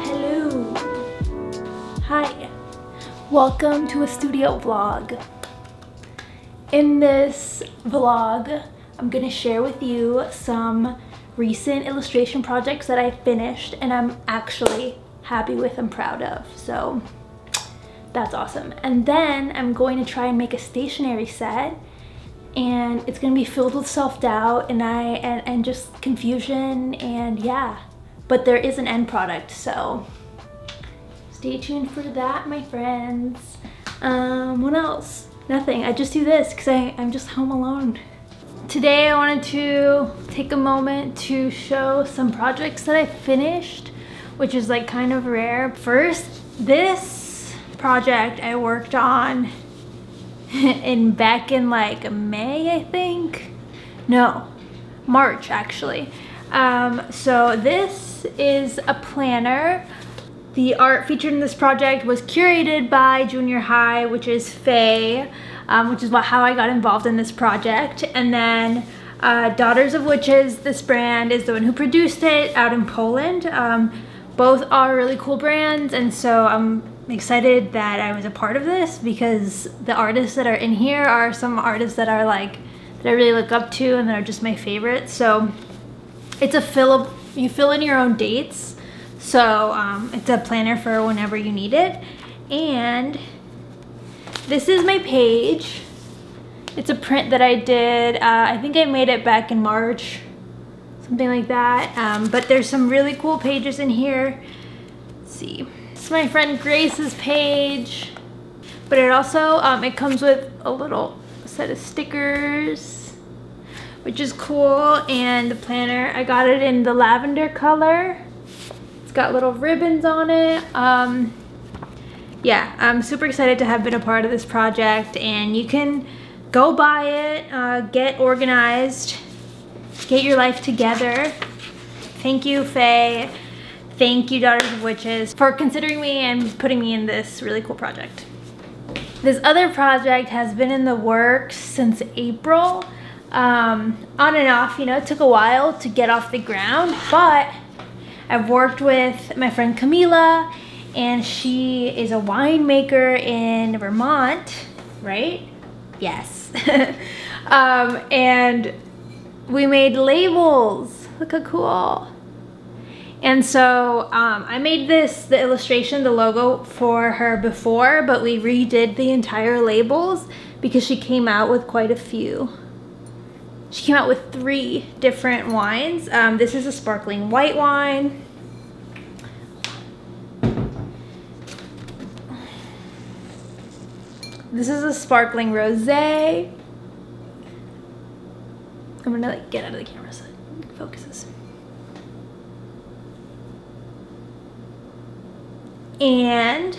Hello. Hi. Welcome to a studio vlog. In this vlog, I'm gonna share with you some recent illustration projects that I finished and I'm actually happy with and proud of, so that's awesome. And then I'm going to try and make a stationery set, and it's gonna be filled with self-doubt and just confusion, and yeah, but there is an end product, so stay tuned for that, my friends. What else? Nothing. I just do this because I'm just home alone. Today I wanted to take a moment to show some projects that I finished, which is like kind of rare. First, this project I worked on back in like May, I think. No, March actually. So this is a planner. The art featured in this project was curated by Junior High, which is Faye, which is how I got involved in this project. And then Daughters of Witches, this brand, is the one who produced it out in Poland. Both are really cool brands, and so I'm excited that I was a part of this because the artists that are in here are some artists that are like, that I really look up to and that are just my favorites. So it's a you fill in your own dates. So it's a planner for whenever you need it. And this is my page. It's a print that I did. I think I made it back in March, something like that. But there's some really cool pages in here. Let's see, it's my friend Grace's page. But it also, it comes with a little set of stickers, which is cool. And the planner, I got it in the lavender color. Got little ribbons on it. Yeah, I'm super excited to have been a part of this project, and you can go buy it, get organized, get your life together. Thank you, Faye. Thank you, Daughters of Witches, for considering me and putting me in this really cool project. This other project has been in the works since April, on and off, you know. It took a while to get off the ground, but I've worked with my friend Camila, and she is a winemaker in Vermont, right? Yes. And we made labels. Look how cool. And so I made this, the illustration, the logo for her before, but we redid the entire labels because she came out with quite a few. She came out with 3 different wines. This is a sparkling white wine. This is a sparkling rosé. I'm gonna like get out of the camera so it focuses. And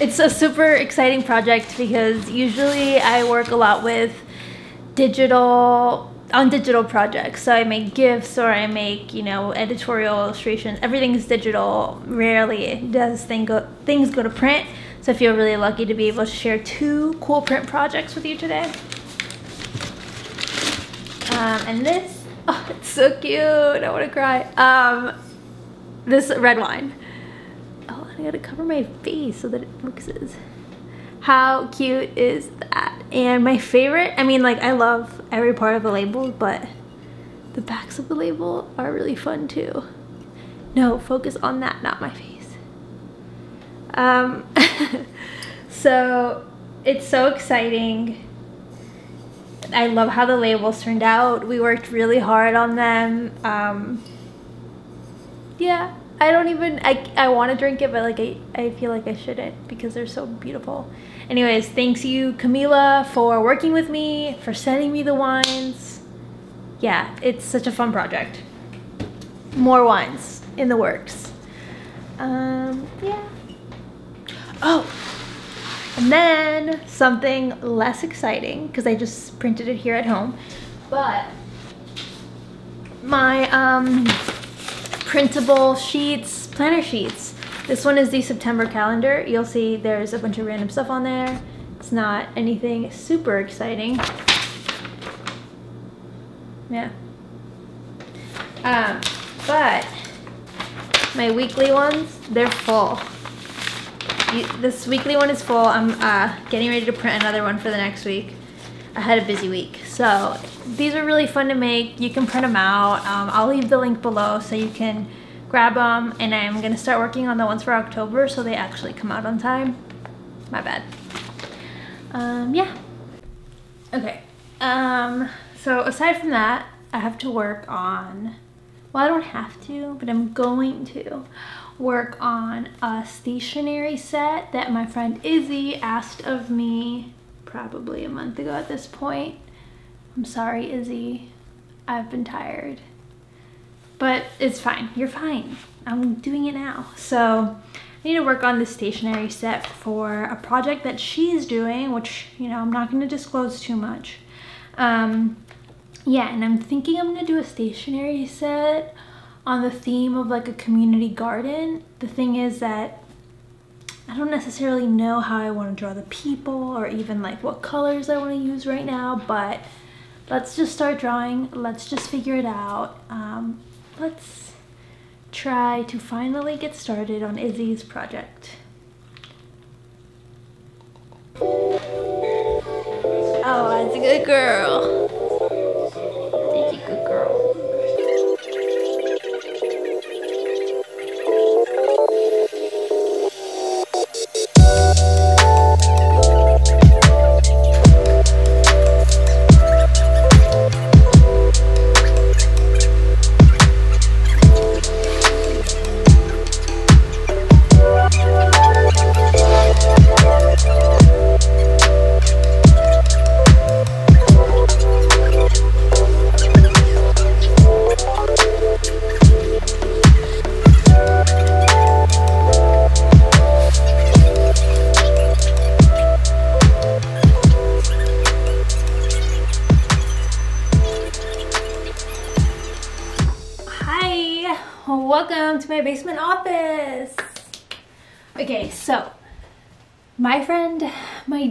it's a super exciting project because usually I work a lot with digital projects. So I make GIFs or I make, you know, editorial illustrations. Everything is digital. Rarely does things go to print. So I feel really lucky to be able to share 2 cool print projects with you today. And this, oh, it's so cute. I want to cry. This red wine. I gotta cover my face so that it focuses. How cute is that? And my favorite, I mean, like, I love every part of the label, but the backs of the label are really fun too. No, focus on that, not my face. So it's so exciting. I love how the labels turned out. We worked really hard on them. Yeah. I don't even, I want to drink it, but like I feel like I shouldn't because they're so beautiful. Anyways, thanks you, Camila, for working with me, for sending me the wines. Yeah, it's such a fun project. More wines in the works. Yeah. Oh, and then something less exciting because I just printed it here at home, but my, printable sheets, planner sheets. This one is the September calendar. You'll see there's a bunch of random stuff on there. It's not anything super exciting. Yeah. But my weekly ones, they're full. This weekly one is full. I'm getting ready to print another one for the next week. I had a busy week. So these are really fun to make. You can print them out. I'll leave the link below so you can grab them. And I'm going to start working on the ones for October so they actually come out on time. My bad. Yeah. Okay. So aside from that, I have to work on, well, I don't have to, but I'm going to work on a stationery set that my friend Izzy asked of me probably a month ago at this point. I'm sorry, Izzy. I've been tired. But it's fine. You're fine. I'm doing it now. So I need to work on this stationery set for a project that she's doing, which, you know, I'm not going to disclose too much. Yeah, and I'm thinking I'm going to do a stationery set on the theme of like a community garden. The thing is that I don't necessarily know how I want to draw the people or even like what colors I want to use right now, but let's just start drawing. Let's just figure it out. Let's try to finally get started on Izzy's project. Oh, that's a good girl. Thank you, good girl. Welcome to my basement office. Okay, so my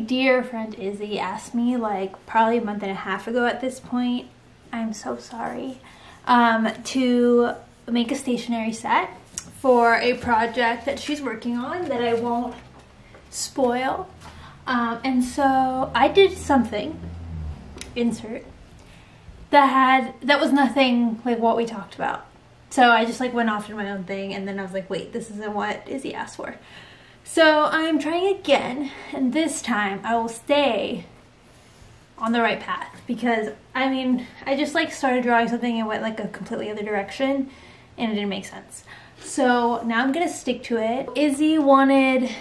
dear friend Izzy asked me like probably a month and a half ago at this point, I'm so sorry, to make a stationery set for a project that she's working on that I won't spoil. And so I did something, insert, that was nothing like what we talked about. So I just like went off to my own thing and then I was like, wait, this isn't what Izzy asked for. So I'm trying again, and this time I will stay on the right path because I mean, I just like started drawing something and went like a completely other direction and it didn't make sense. So now I'm gonna stick to it. Izzy wanted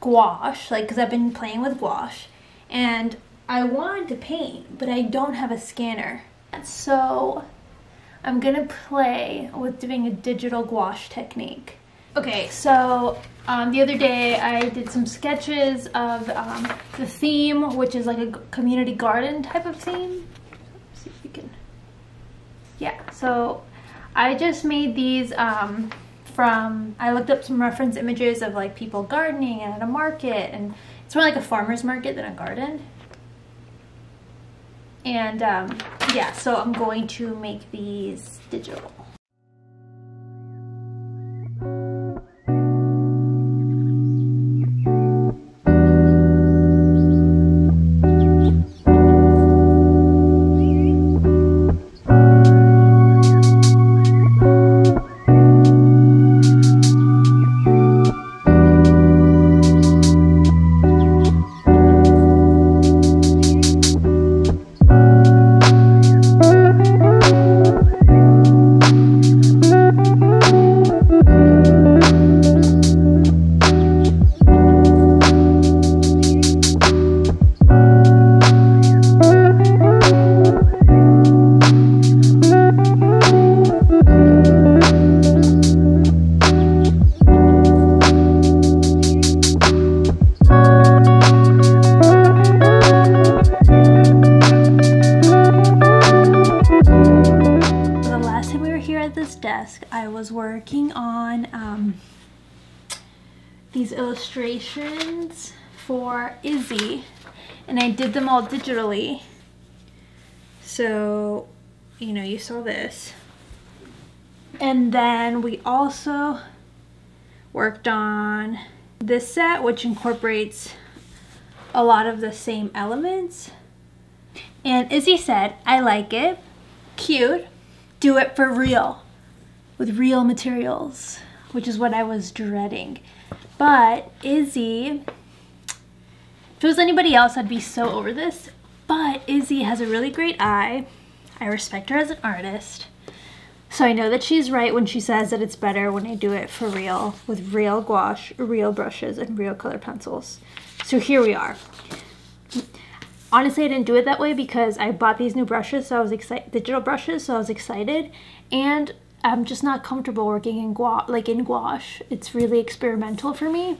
gouache, like, cause I've been playing with gouache and I wanted to paint, but I don't have a scanner. So I'm gonna play with doing a digital gouache technique. Okay, so the other day I did some sketches of the theme, which is like a community garden type of theme. Let's see if we can, yeah. So I just made these I looked up some reference images of like people gardening and at a market, and it's more like a farmer's market than a garden. And yeah, so I'm going to make these digital. I was working on these illustrations for Izzy and I did them all digitally. So, you know, you saw this. And then we also worked on this set, which incorporates a lot of the same elements. And Izzy said, I like it, cute, do it for real, with real materials, which is what I was dreading. But Izzy, if it was anybody else, I'd be so over this. But Izzy has a really great eye. I respect her as an artist. So I know that she's right when she says that it's better when I do it for real, with real gouache, real brushes, and real color pencils. So here we are. Honestly, I didn't do it that way because I bought these new brushes, so I was excited, digital brushes, so I was excited. And I'm just not comfortable working in gouache, like in gouache. It's really experimental for me.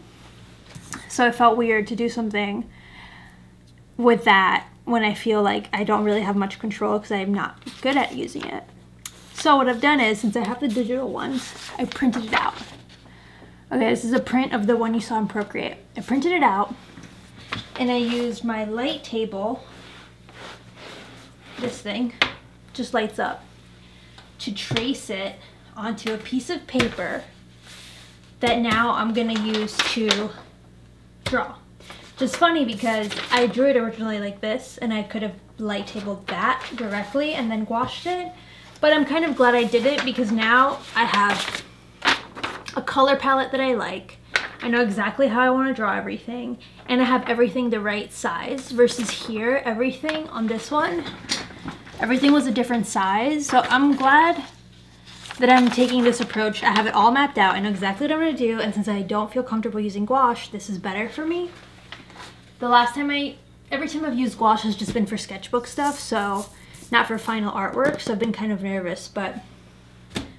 So it felt weird to do something with that when I feel like I don't really have much control because I'm not good at using it. So what I've done is, since I have the digital ones, I printed it out. Okay, this is a print of the one you saw in Procreate. I printed it out, and I used my light table, this thing, just lights up, to trace it onto a piece of paper that now I'm gonna use to draw. Just funny because I drew it originally like this, and I could have light tabled that directly and then gouached it. But I'm kind of glad I did it because now I have a color palette that I like. I know exactly how I want to draw everything. And I have everything the right size versus here, everything on this one, everything was a different size. So I'm glad that I'm taking this approach. I have it all mapped out. I know exactly what I'm going to do. And since I don't feel comfortable using gouache, this is better for me. The last time every time I've used gouache has just been for sketchbook stuff. So not for final artwork, so I've been kind of nervous, but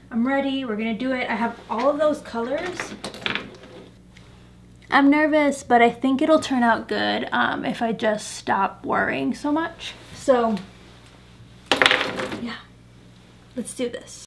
I'm ready. We're gonna do it. I have all of those colors. I'm nervous, but I think it'll turn out good if I just stop worrying so much. So yeah, let's do this.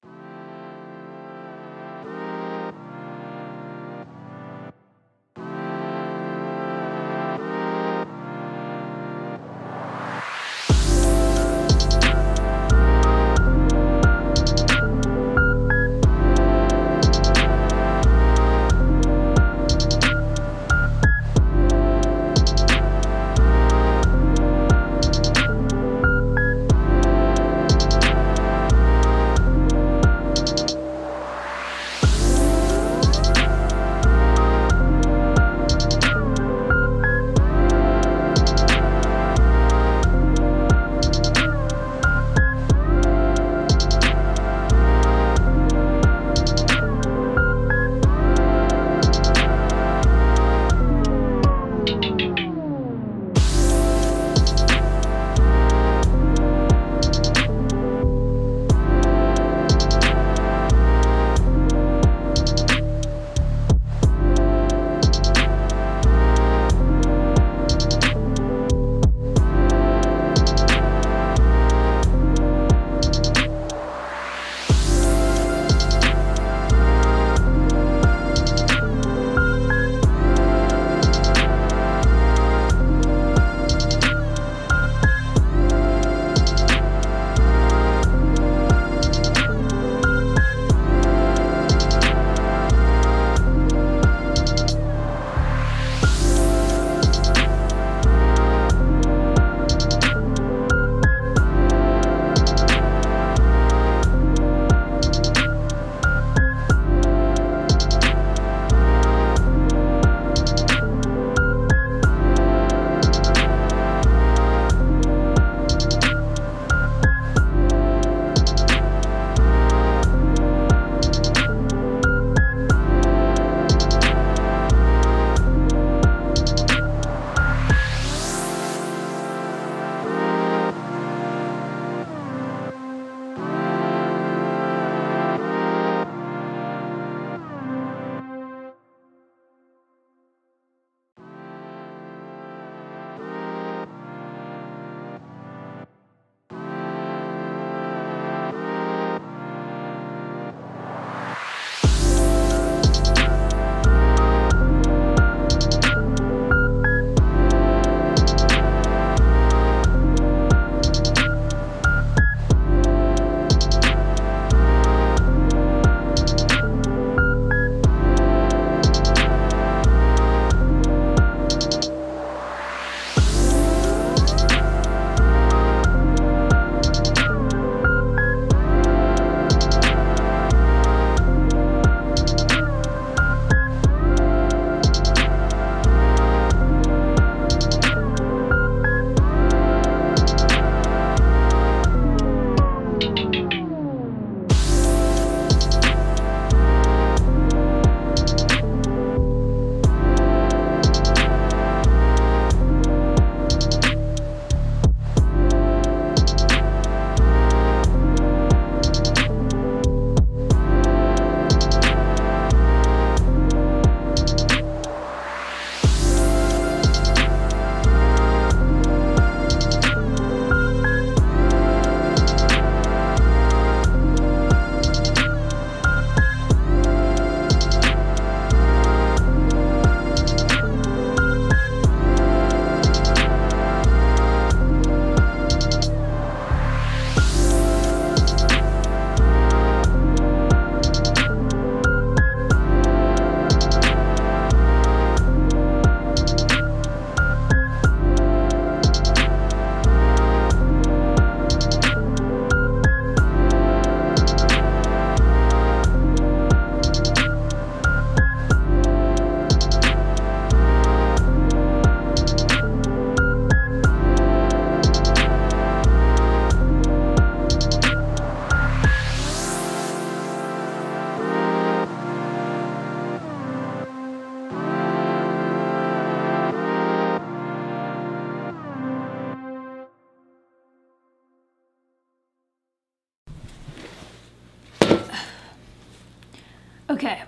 Okay,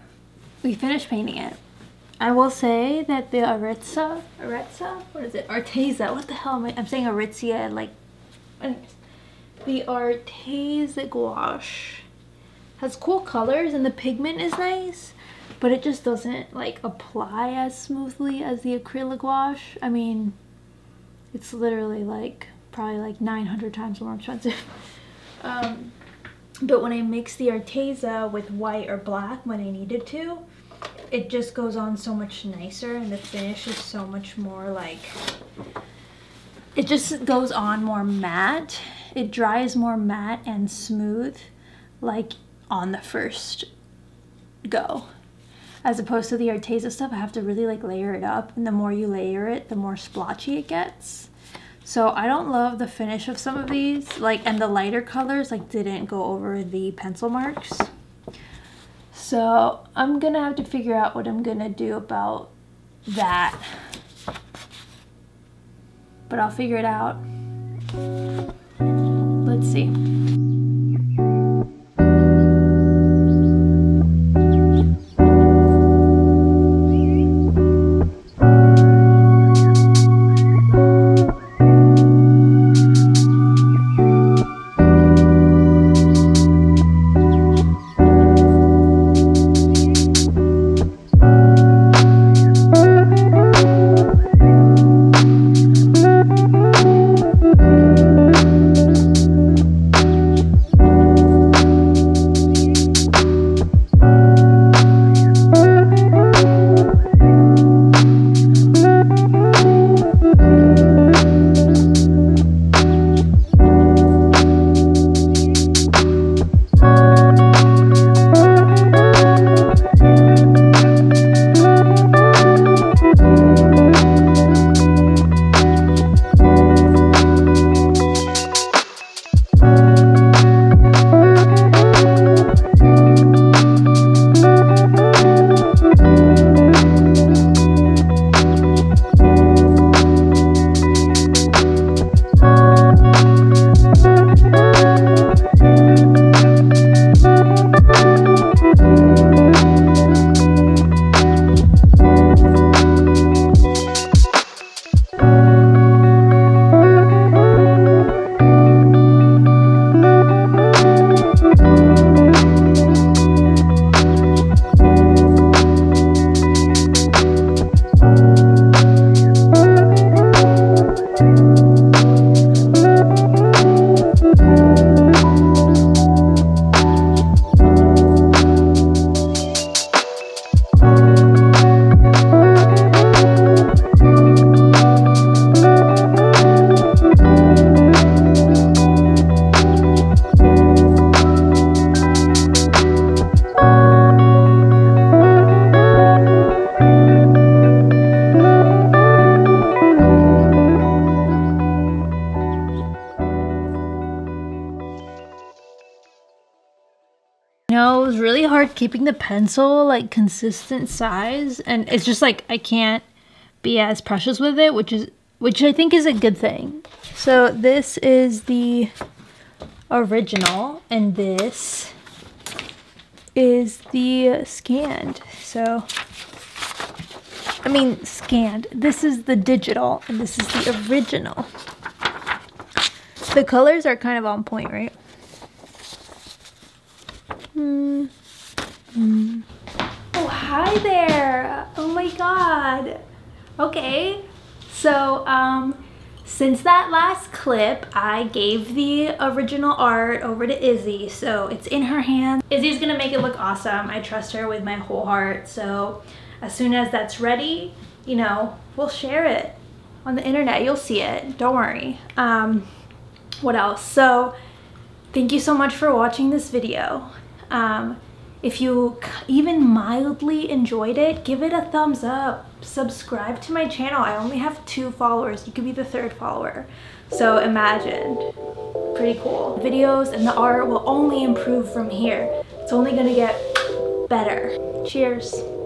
we finished painting it. I will say that the Arteza, what the hell am I? I'm saying Aritzia, like, anyways. The Arteza gouache has cool colors and the pigment is nice, but it just doesn't like apply as smoothly as the acrylic gouache. I mean, it's literally like probably like 900 times more expensive. But when I mix the Arteza with white or black when I needed to, it just goes on so much nicer and the finish is so much more like, it just goes on more matte. It dries more matte and smooth like on the first go, as opposed to the Arteza stuff. I have to really like layer it up, and the more you layer it, the more splotchy it gets. So I don't love the finish of some of these, like, and the lighter colors like didn't go over the pencil marks. So I'm gonna have to figure out what I'm gonna do about that, but I'll figure it out. Let's see. It was really hard keeping the pencil like consistent size, and it's just like I can't be as precious with it, which I think is a good thing. So this is the original and this is the scanned. So I mean scanned. This is the digital and this is the original. The colors are kind of on point, right? Oh, hi there. Oh my god. Okay, so since that last clip, I gave the original art over to Izzy, so it's in her hands. Izzy's gonna make it look awesome. I trust her with my whole heart, so as soon as that's ready, you know, we'll share it on the internet. You'll see it, don't worry. What else? So thank you so much for watching this video. If you even mildly enjoyed it, give it a thumbs up. Subscribe to my channel. I only have 2 followers. You could be the 3rd follower. So imagine. Pretty cool. Videos and the art will only improve from here. It's only gonna get better. Cheers.